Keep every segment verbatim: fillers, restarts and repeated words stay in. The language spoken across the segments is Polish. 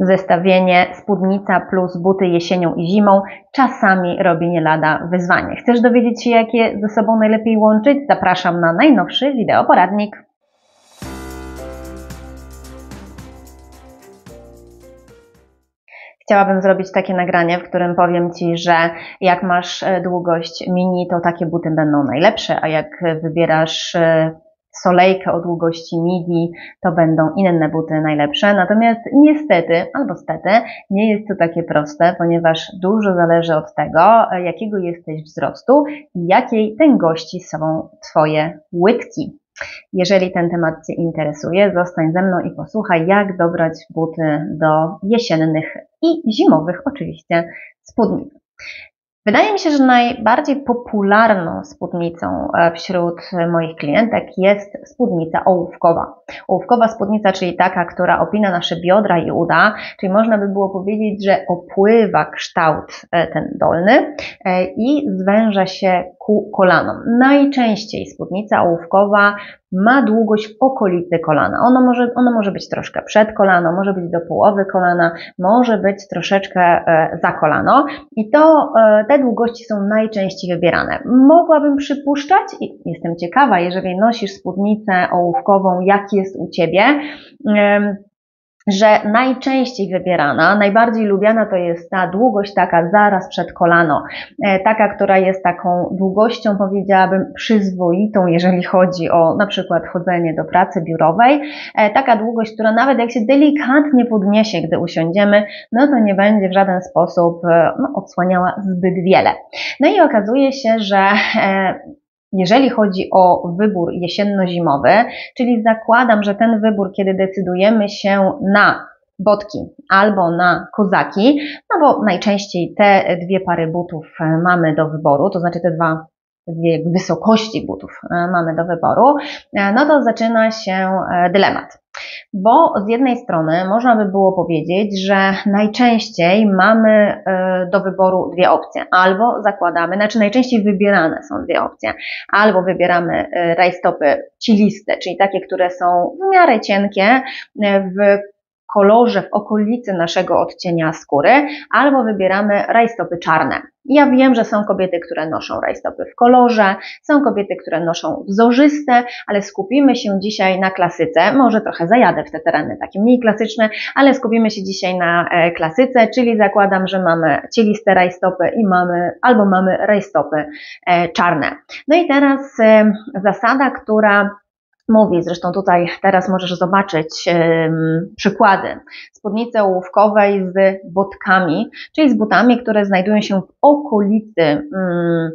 Zestawienie spódnica plus buty jesienią i zimą czasami robi nie lada wyzwanie. Chcesz dowiedzieć się, jak je ze sobą najlepiej łączyć? Zapraszam na najnowszy wideoporadnik. Chciałabym zrobić takie nagranie, w którym powiem Ci, że jak masz długość mini, to takie buty będą najlepsze, a jak wybierasz solejkę o długości midi, to będą inne buty najlepsze. Natomiast niestety, albo stety, nie jest to takie proste, ponieważ dużo zależy od tego, jakiego jesteś wzrostu i jakiej tęgości są Twoje łydki. Jeżeli ten temat Cię interesuje, zostań ze mną i posłuchaj, jak dobrać buty do jesiennych i zimowych oczywiście spódnic. Wydaje mi się, że najbardziej popularną spódnicą wśród moich klientek jest spódnica ołówkowa. Ołówkowa spódnica, czyli taka, która opina nasze biodra i uda, czyli można by było powiedzieć, że opływa kształt ten dolny i zwęża się ku kolanom. Najczęściej spódnica ołówkowa ma długość w okolicy kolana. Ono może, ono może być troszkę przed kolano, może być do połowy kolana, może być troszeczkę za kolano i to te długości są najczęściej wybierane. Mogłabym przypuszczać i jestem ciekawa, jeżeli nosisz spódnicę ołówkową, jaki jest u Ciebie, że najczęściej wybierana, najbardziej lubiana to jest ta długość taka zaraz przed kolano, taka, która jest taką długością, powiedziałabym, przyzwoitą, jeżeli chodzi o na przykład chodzenie do pracy biurowej, taka długość, która nawet jak się delikatnie podniesie, gdy usiądziemy, no to nie będzie w żaden sposób no, odsłaniała zbyt wiele. No i okazuje się, że jeżeli chodzi o wybór jesienno-zimowy, czyli zakładam, że ten wybór, kiedy decydujemy się na botki albo na kozaki, no bo najczęściej te dwie pary butów mamy do wyboru, to znaczy te dwa dwie wysokości butów mamy do wyboru, no to zaczyna się dylemat. Bo z jednej strony można by było powiedzieć, że najczęściej mamy do wyboru dwie opcje, albo zakładamy, znaczy najczęściej wybierane są dwie opcje, albo wybieramy rajstopy chilliste, czyli takie, które są w miarę cienkie, w kolorze w okolicy naszego odcienia skóry, albo wybieramy rajstopy czarne. Ja wiem, że są kobiety, które noszą rajstopy w kolorze, są kobiety, które noszą wzorzyste, ale skupimy się dzisiaj na klasyce, może trochę zajadę w te tereny takie mniej klasyczne, ale skupimy się dzisiaj na klasyce, czyli zakładam, że mamy cieliste rajstopy i mamy, albo mamy rajstopy czarne. No i teraz zasada, która mówi, zresztą tutaj teraz możesz zobaczyć yy, przykłady spódnicy ołówkowej z botkami, czyli z butami, które znajdują się w okolicy yy,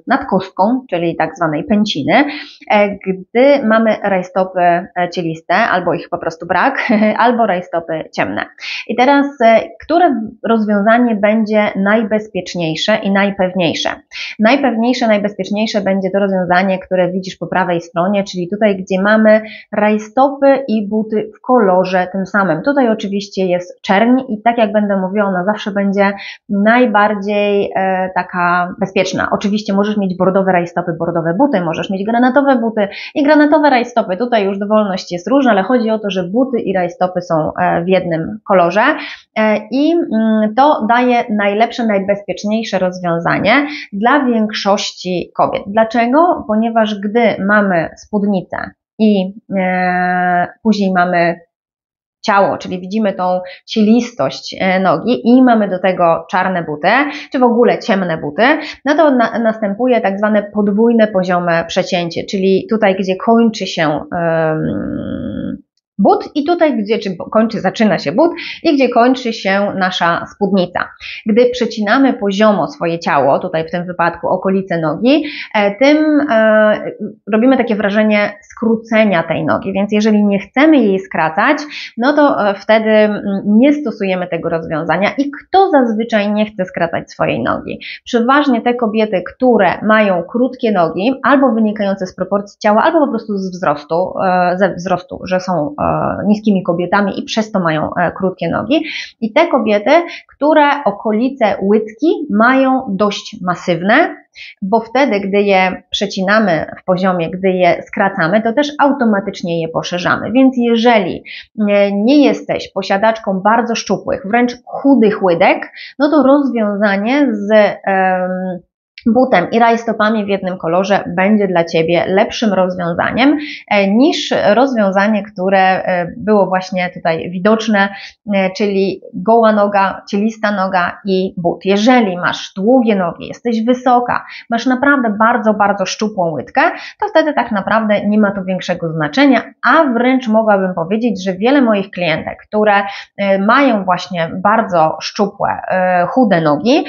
nad kostką, czyli tak zwanej pęciny, yy, gdy mamy rajstopy cieliste, albo ich po prostu brak, albo rajstopy ciemne. I teraz, yy, które rozwiązanie będzie najbezpieczniejsze i najpewniejsze? Najpewniejsze, najbezpieczniejsze będzie to rozwiązanie, które widzisz po prawej stronie, czyli tutaj, gdzie mamy rajstopy i buty w kolorze tym samym. Tutaj oczywiście jest czerń i tak jak będę mówiła, ona zawsze będzie najbardziej e, taka bezpieczna. Oczywiście możesz mieć bordowe rajstopy, bordowe buty, możesz mieć granatowe buty i granatowe rajstopy. Tutaj już dowolność jest różna, ale chodzi o to, że buty i rajstopy są w jednym kolorze e, i to daje najlepsze, najbezpieczniejsze rozwiązanie dla większości kobiet. Dlaczego? Ponieważ gdy mamy spódnicę i e, później mamy ciało, czyli widzimy tą cielistość nogi i mamy do tego czarne buty, czy w ogóle ciemne buty, no to na, następuje tak zwane podwójne poziome przecięcie, czyli tutaj, gdzie kończy się um, but i tutaj, gdzie czy kończy, zaczyna się but i gdzie kończy się nasza spódnica. Gdy przecinamy poziomo swoje ciało, tutaj w tym wypadku okolice nogi, tym e, robimy takie wrażenie skrócenia tej nogi, więc jeżeli nie chcemy jej skracać, no to wtedy nie stosujemy tego rozwiązania. I kto zazwyczaj nie chce skracać swojej nogi? Przeważnie te kobiety, które mają krótkie nogi, albo wynikające z proporcji ciała, albo po prostu z wzrostu, e, ze wzrostu, że są e, niskimi kobietami i przez to mają krótkie nogi. I te kobiety, które okolice łydki mają dość masywne, bo wtedy, gdy je przecinamy w poziomie, gdy je skracamy, to też automatycznie je poszerzamy. Więc jeżeli nie jesteś posiadaczką bardzo szczupłych, wręcz chudych łydek, no to rozwiązanie z um, butem i rajstopami w jednym kolorze będzie dla Ciebie lepszym rozwiązaniem niż rozwiązanie, które było właśnie tutaj widoczne, czyli goła noga, cielista noga i but. Jeżeli masz długie nogi, jesteś wysoka, masz naprawdę bardzo, bardzo szczupłą łydkę, to wtedy tak naprawdę nie ma to większego znaczenia, a wręcz mogłabym powiedzieć, że wiele moich klientek, które mają właśnie bardzo szczupłe, chude nogi,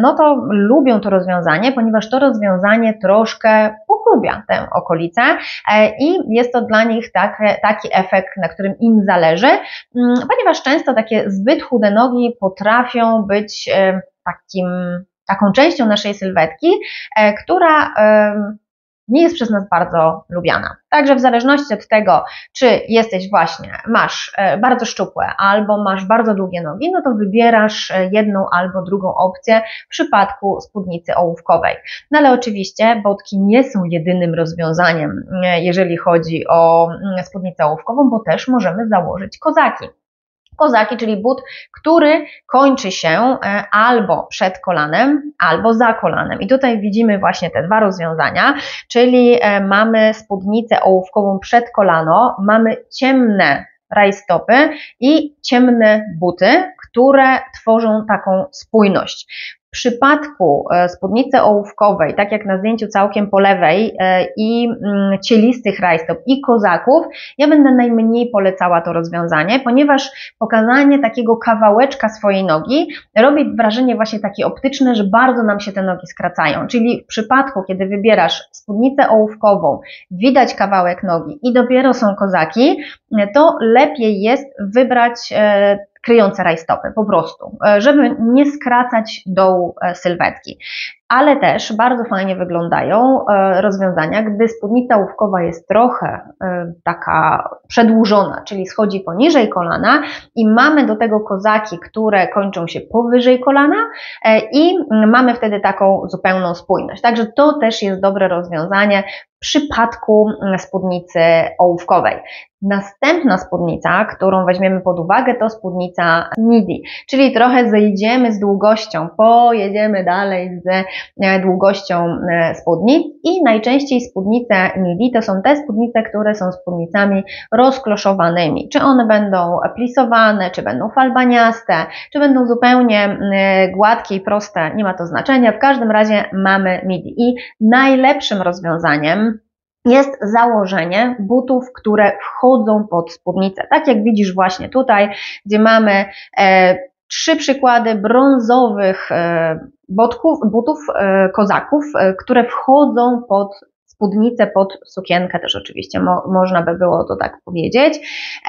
no to lubią to rozwiązanie, ponieważ to rozwiązanie troszkę pochlubia tę okolicę i jest to dla nich taki efekt, na którym im zależy, ponieważ często takie zbyt chude nogi potrafią być takim, taką częścią naszej sylwetki, która nie jest przez nas bardzo lubiana. Także w zależności od tego, czy jesteś właśnie, masz bardzo szczupłe albo masz bardzo długie nogi, no to wybierasz jedną albo drugą opcję w przypadku spódnicy ołówkowej. No ale oczywiście bodki nie są jedynym rozwiązaniem, jeżeli chodzi o spódnicę ołówkową, bo też możemy założyć kozaki. Kozaki, czyli but, który kończy się albo przed kolanem, albo za kolanem. I tutaj widzimy właśnie te dwa rozwiązania, czyli mamy spódnicę ołówkową przed kolano, mamy ciemne rajstopy i ciemne buty, które tworzą taką spójność. W przypadku spódnicy ołówkowej, tak jak na zdjęciu całkiem po lewej, i cielistych rajstop i kozaków, ja będę najmniej polecała to rozwiązanie, ponieważ pokazanie takiego kawałeczka swojej nogi robi wrażenie właśnie takie optyczne, że bardzo nam się te nogi skracają. Czyli w przypadku, kiedy wybierasz spódnicę ołówkową, widać kawałek nogi i dopiero są kozaki, to lepiej jest wybrać kryjące rajstopy, po prostu, żeby nie skracać dołu sylwetki. Ale też bardzo fajnie wyglądają rozwiązania, gdy spódnica ołówkowa jest trochę taka przedłużona, czyli schodzi poniżej kolana i mamy do tego kozaki, które kończą się powyżej kolana i mamy wtedy taką zupełną spójność. Także to też jest dobre rozwiązanie w przypadku spódnicy ołówkowej. Następna spódnica, którą weźmiemy pod uwagę, to spódnica midi, czyli trochę zejdziemy z długością, pojedziemy dalej z długością spódnic i najczęściej spódnice midi to są te spódnice, które są spódnicami rozkloszowanymi. Czy one będą plisowane, czy będą falbaniaste, czy będą zupełnie gładkie i proste, nie ma to znaczenia. W każdym razie mamy midi i najlepszym rozwiązaniem jest założenie butów, które wchodzą pod spódnicę. Tak jak widzisz właśnie tutaj, gdzie mamy e, trzy przykłady brązowych e, botków, butów, e, kozaków, e, które wchodzą pod spódnicę, pod sukienkę też oczywiście mo, można by było to tak powiedzieć,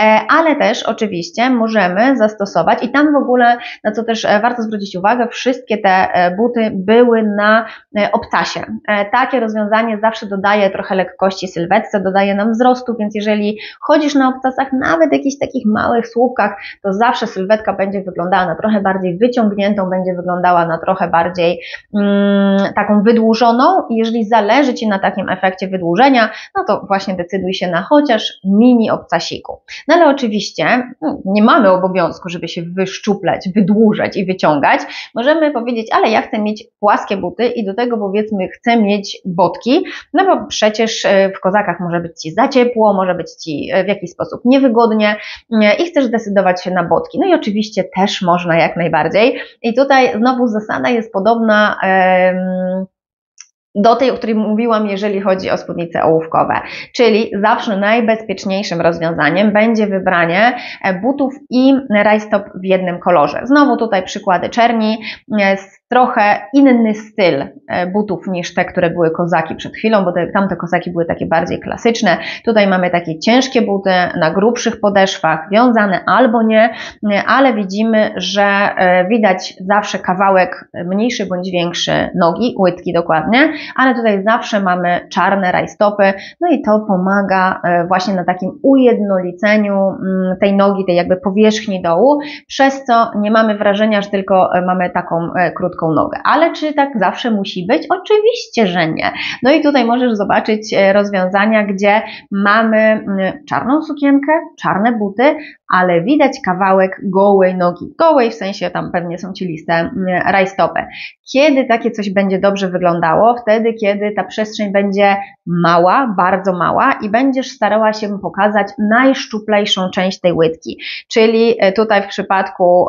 e, ale też oczywiście możemy zastosować i tam w ogóle, na co też warto zwrócić uwagę, wszystkie te buty były na e, obcasie. E, takie rozwiązanie zawsze dodaje trochę lekkości sylwetce, dodaje nam wzrostu, więc jeżeli chodzisz na obcasach, nawet jakichś takich małych słupkach, to zawsze sylwetka będzie wyglądała na trochę bardziej wyciągniętą, będzie wyglądała na trochę bardziej mm, taką wydłużoną i jeżeli zależy Ci na takim efekcie, w efekcie wydłużenia, no to właśnie decyduj się na chociaż mini obcasiku. No ale oczywiście nie mamy obowiązku, żeby się wyszczuplać, wydłużać i wyciągać. Możemy powiedzieć, ale ja chcę mieć płaskie buty i do tego powiedzmy chcę mieć botki, no bo przecież w kozakach może być Ci za ciepło, może być Ci w jakiś sposób niewygodnie i chcesz decydować się na botki. No i oczywiście też można jak najbardziej. I tutaj znowu zasada jest podobna Yy, do tej, o której mówiłam, jeżeli chodzi o spódnice ołówkowe, czyli zawsze najbezpieczniejszym rozwiązaniem będzie wybranie butów i rajstop w jednym kolorze. Znowu tutaj przykłady czerni z trochę inny styl butów niż te, które były kozaki przed chwilą, bo te, tamte kozaki były takie bardziej klasyczne. Tutaj mamy takie ciężkie buty na grubszych podeszwach, wiązane albo nie, ale widzimy, że widać zawsze kawałek mniejszy bądź większy nogi, łydki dokładnie, ale tutaj zawsze mamy czarne rajstopy, no i to pomaga właśnie na takim ujednoliceniu tej nogi, tej jakby powierzchni dołu, przez co nie mamy wrażenia, że tylko mamy taką krótką nogę. Ale czy tak zawsze musi być? Oczywiście, że nie. No i tutaj możesz zobaczyć rozwiązania, gdzie mamy czarną sukienkę, czarne buty, ale widać kawałek gołej nogi. Gołej w sensie tam pewnie są ci liste rajstopy. Kiedy takie coś będzie dobrze wyglądało? Wtedy, kiedy ta przestrzeń będzie mała, bardzo mała i będziesz starała się pokazać najszczuplejszą część tej łydki. Czyli tutaj w przypadku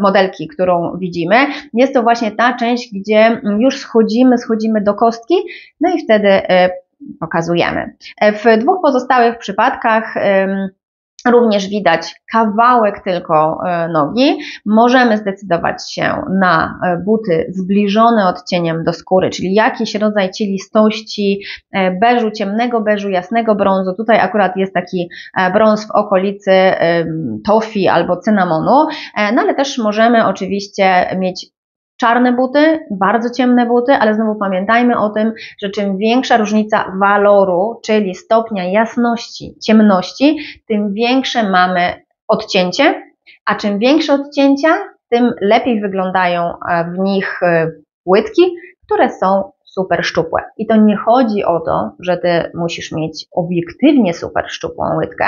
modelki, którą widzimy, jest to właśnie ta część, gdzie już schodzimy, schodzimy do kostki, no i wtedy pokazujemy. W dwóch pozostałych przypadkach również widać kawałek tylko nogi. Możemy zdecydować się na buty zbliżone odcieniem do skóry, czyli jakiś rodzaj cielistości, beżu, ciemnego beżu, jasnego brązu. Tutaj akurat jest taki brąz w okolicy tofi albo cynamonu, no ale też możemy oczywiście mieć czarne buty, bardzo ciemne buty, ale znowu pamiętajmy o tym, że czym większa różnica waloru, czyli stopnia jasności, ciemności, tym większe mamy odcięcie, a czym większe odcięcia, tym lepiej wyglądają w nich łydki, które są super szczupłe. I to nie chodzi o to, że Ty musisz mieć obiektywnie super szczupłą łydkę.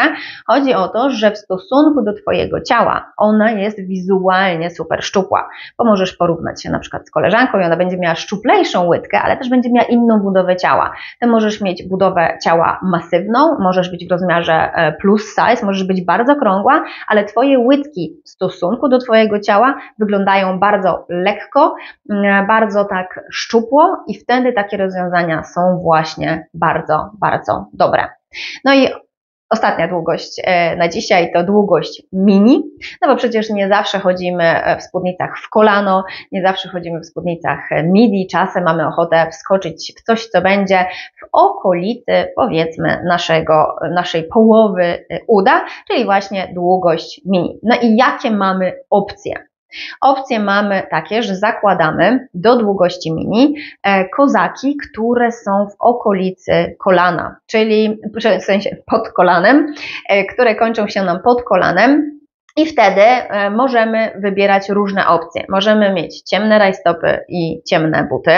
Chodzi o to, że w stosunku do Twojego ciała ona jest wizualnie super szczupła, bo możesz porównać się na przykład z koleżanką i ona będzie miała szczuplejszą łydkę, ale też będzie miała inną budowę ciała. Ty możesz mieć budowę ciała masywną, możesz być w rozmiarze plus size, możesz być bardzo krągła, ale Twoje łydki w stosunku do Twojego ciała wyglądają bardzo lekko, bardzo tak szczupło i wtedy Wtedy takie rozwiązania są właśnie bardzo, bardzo dobre. No i ostatnia długość na dzisiaj to długość mini, no bo przecież nie zawsze chodzimy w spódnicach w kolano, nie zawsze chodzimy w spódnicach midi, czasem mamy ochotę wskoczyć w coś, co będzie w okolicy, powiedzmy, naszego, naszej połowy uda, czyli właśnie długość mini. No i jakie mamy opcje? Opcje mamy takie, że zakładamy do długości mini kozaki, które są w okolicy kolana, czyli w sensie pod kolanem, które kończą się nam pod kolanem. I wtedy możemy wybierać różne opcje. Możemy mieć ciemne rajstopy i ciemne buty.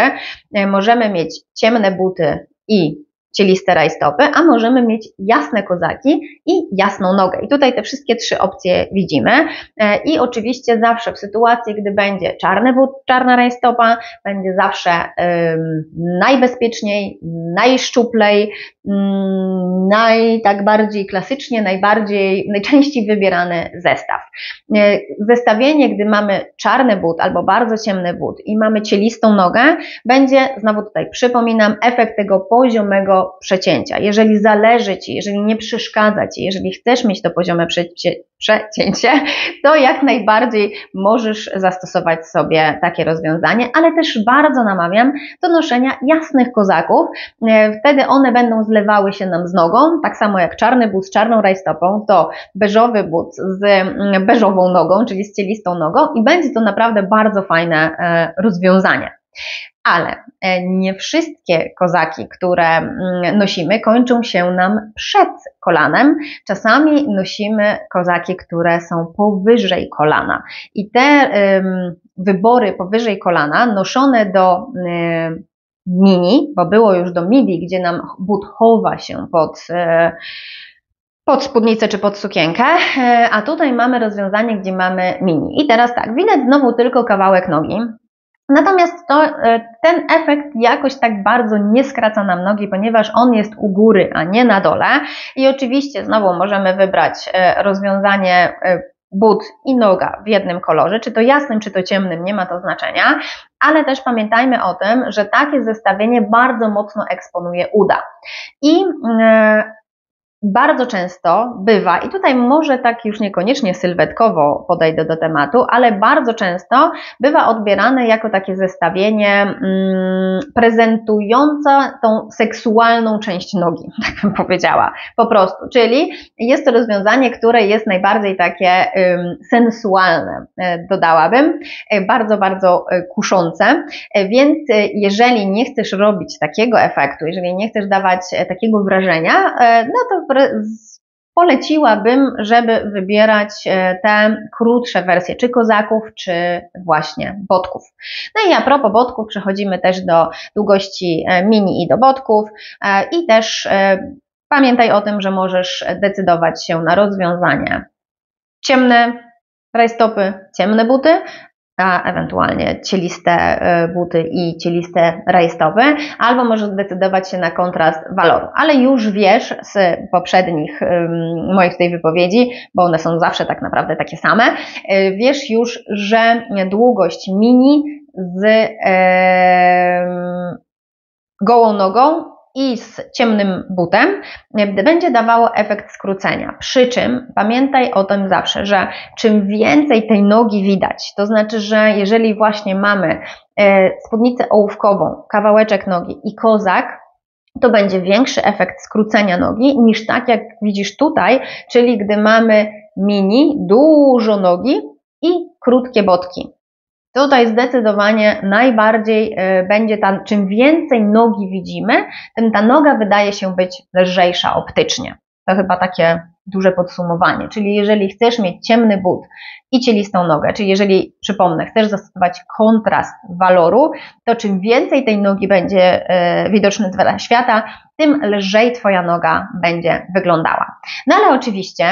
Możemy mieć ciemne buty i cieliste rajstopy, a możemy mieć jasne kozaki i jasną nogę. I tutaj te wszystkie trzy opcje widzimy. I oczywiście zawsze w sytuacji, gdy będzie czarny but, czarna rajstopa, będzie zawsze um, najbezpieczniej, najszczuplej, um, naj, tak bardziej klasycznie, najbardziej, najczęściej wybierany zestaw. Zestawienie, gdy mamy czarny but albo bardzo ciemny but i mamy cielistą nogę, będzie, znowu tutaj przypominam, efekt tego poziomego przecięcia. Jeżeli zależy Ci, jeżeli nie przeszkadza Ci, jeżeli chcesz mieć to poziome przecięcie, to jak najbardziej możesz zastosować sobie takie rozwiązanie, ale też bardzo namawiam do noszenia jasnych kozaków. Wtedy one będą zlewały się nam z nogą, tak samo jak czarny but z czarną rajstopą, to beżowy but z beżową nogą, czyli z cielistą nogą i będzie to naprawdę bardzo fajne rozwiązanie. Ale nie wszystkie kozaki, które nosimy, kończą się nam przed kolanem. Czasami nosimy kozaki, które są powyżej kolana. I te um, wybory powyżej kolana noszone do um, mini, bo było już do midi, gdzie nam but chowa się pod... Um, pod spódnicę czy pod sukienkę, a tutaj mamy rozwiązanie, gdzie mamy mini. I teraz tak, widać znowu tylko kawałek nogi. Natomiast to, ten efekt jakoś tak bardzo nie skraca nam nogi, ponieważ on jest u góry, a nie na dole. I oczywiście znowu możemy wybrać rozwiązanie but i noga w jednym kolorze, czy to jasnym, czy to ciemnym, nie ma to znaczenia, ale też pamiętajmy o tym, że takie zestawienie bardzo mocno eksponuje uda. I yy, bardzo często bywa, i tutaj może tak już niekoniecznie sylwetkowo podejdę do tematu, ale bardzo często bywa odbierane jako takie zestawienie mm, prezentujące tą seksualną część nogi, tak bym powiedziała, po prostu. Czyli jest to rozwiązanie, które jest najbardziej takie y, sensualne, y, dodałabym, y, bardzo, bardzo y, kuszące, y, więc y, jeżeli nie chcesz robić takiego efektu, jeżeli nie chcesz dawać y, takiego wrażenia, y, no to poleciłabym, żeby wybierać te krótsze wersje, czy kozaków, czy właśnie bodków. No i a propos bodków, przechodzimy też do długości mini i do bodków i też pamiętaj o tym, że możesz decydować się na rozwiązanie ciemne rajstopy, ciemne buty, a ewentualnie cieliste buty i cieliste rajstopy, albo możesz zdecydować się na kontrast waloru. Ale już wiesz z poprzednich um, moich tutaj wypowiedzi, bo one są zawsze tak naprawdę takie same, wiesz już, że długość mini z um, gołą nogą i z ciemnym butem będzie dawało efekt skrócenia. Przy czym pamiętaj o tym zawsze, że czym więcej tej nogi widać, to znaczy, że jeżeli właśnie mamy spódnicę ołówkową, kawałeczek nogi i kozak, to będzie większy efekt skrócenia nogi niż tak jak widzisz tutaj, czyli gdy mamy mini, dużo nogi i krótkie bodki. Tutaj zdecydowanie najbardziej będzie tam, czym więcej nogi widzimy, tym ta noga wydaje się być lżejsza optycznie. To chyba takie duże podsumowanie. Czyli jeżeli chcesz mieć ciemny but i cielistą nogę, czyli jeżeli, przypomnę, chcesz zastosować kontrast waloru, to czym więcej tej nogi będzie widoczny dla świata, tym lżej Twoja noga będzie wyglądała. No ale oczywiście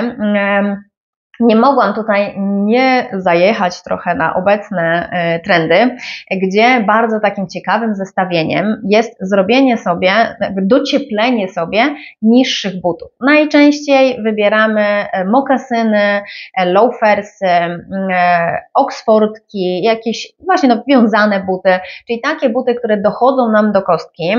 nie mogłam tutaj nie zajechać trochę na obecne trendy, gdzie bardzo takim ciekawym zestawieniem jest zrobienie sobie, docieplenie sobie niższych butów. Najczęściej wybieramy mokasyny, loafersy, oksfordki, jakieś właśnie no, wiązane buty, czyli takie buty, które dochodzą nam do kostki,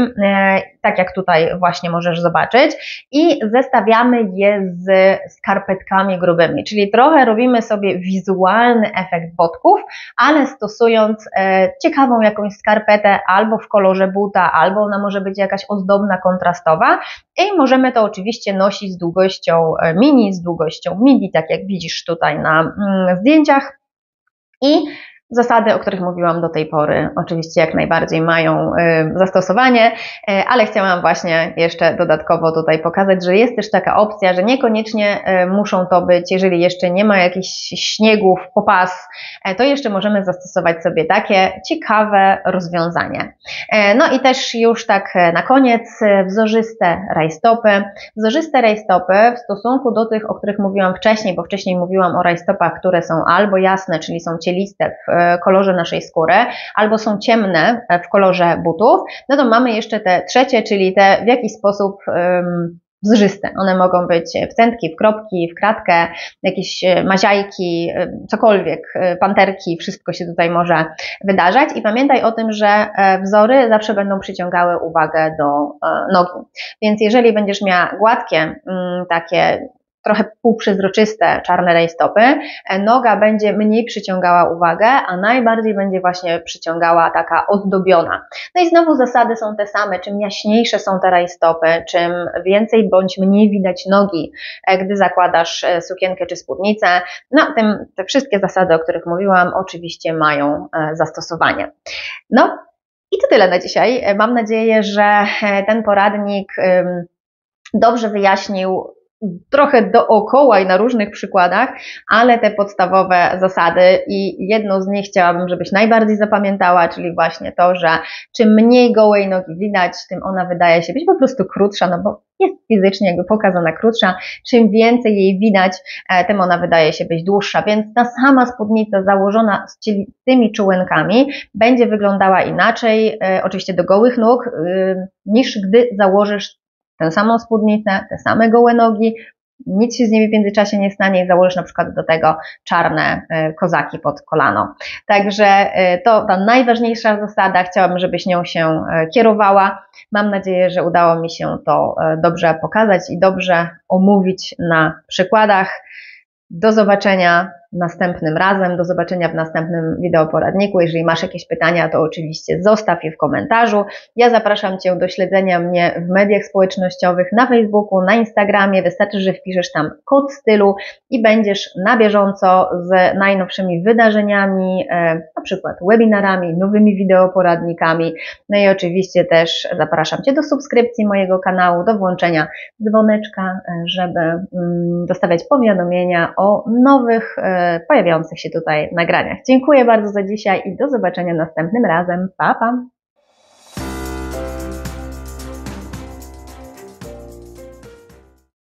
tak jak tutaj właśnie możesz zobaczyć, i zestawiamy je z skarpetkami grubymi, czyli trochę robimy sobie wizualny efekt bodków, ale stosując e, ciekawą jakąś skarpetę albo w kolorze buta, albo ona może być jakaś ozdobna, kontrastowa, i możemy to oczywiście nosić z długością mini, z długością midi, tak jak widzisz tutaj na mm, zdjęciach, i zasady, o których mówiłam do tej pory, oczywiście jak najbardziej mają zastosowanie, ale chciałam właśnie jeszcze dodatkowo tutaj pokazać, że jest też taka opcja, że niekoniecznie muszą to być, jeżeli jeszcze nie ma jakichś śniegów, popas, to jeszcze możemy zastosować sobie takie ciekawe rozwiązanie. No i też już tak na koniec wzorzyste rajstopy. Wzorzyste rajstopy w stosunku do tych, o których mówiłam wcześniej, bo wcześniej mówiłam o rajstopach, które są albo jasne, czyli są cieliste w kolorze naszej skóry, albo są ciemne w kolorze butów, no to mamy jeszcze te trzecie, czyli te w jakiś sposób um, wzorzyste. One mogą być w centki, w kropki, w kratkę, jakieś maziajki, cokolwiek, panterki, wszystko się tutaj może wydarzać, i pamiętaj o tym, że wzory zawsze będą przyciągały uwagę do nogi. Więc jeżeli będziesz miała gładkie, takie trochę półprzezroczyste czarne rajstopy, noga będzie mniej przyciągała uwagę, a najbardziej będzie właśnie przyciągała taka ozdobiona. No i znowu zasady są te same, czym jaśniejsze są te rajstopy, czym więcej bądź mniej widać nogi, gdy zakładasz sukienkę czy spódnicę, no tym te wszystkie zasady, o których mówiłam, oczywiście mają zastosowanie. No i to tyle na dzisiaj. Mam nadzieję, że ten poradnik dobrze wyjaśnił trochę dookoła i na różnych przykładach, ale te podstawowe zasady, i jedną z nich chciałabym, żebyś najbardziej zapamiętała, czyli właśnie to, że czym mniej gołej nogi widać, tym ona wydaje się być po prostu krótsza, no bo jest fizycznie jakby pokazana krótsza, czym więcej jej widać, tym ona wydaje się być dłuższa, więc ta sama spódnica założona z cielistymi czółenkami będzie wyglądała inaczej, oczywiście do gołych nóg, niż gdy założysz tę samą spódnicę, te same gołe nogi, nic się z nimi w międzyczasie nie stanie i założysz na przykład do tego czarne kozaki pod kolano. Także to ta najważniejsza zasada, chciałabym, żebyś nią się kierowała. Mam nadzieję, że udało mi się to dobrze pokazać i dobrze omówić na przykładach. Do zobaczenia następnym razem, do zobaczenia w następnym wideoporadniku. Jeżeli masz jakieś pytania, to oczywiście zostaw je w komentarzu. Ja zapraszam Cię do śledzenia mnie w mediach społecznościowych, na Facebooku, na Instagramie. Wystarczy, że wpiszesz tam Kod Stylu i będziesz na bieżąco z najnowszymi wydarzeniami, na przykład webinarami, nowymi wideoporadnikami. No i oczywiście też zapraszam Cię do subskrypcji mojego kanału, do włączenia dzwoneczka, żeby dostawać powiadomienia o nowych pojawiających się tutaj nagraniach. Dziękuję bardzo za dzisiaj i do zobaczenia następnym razem. Pa, pa!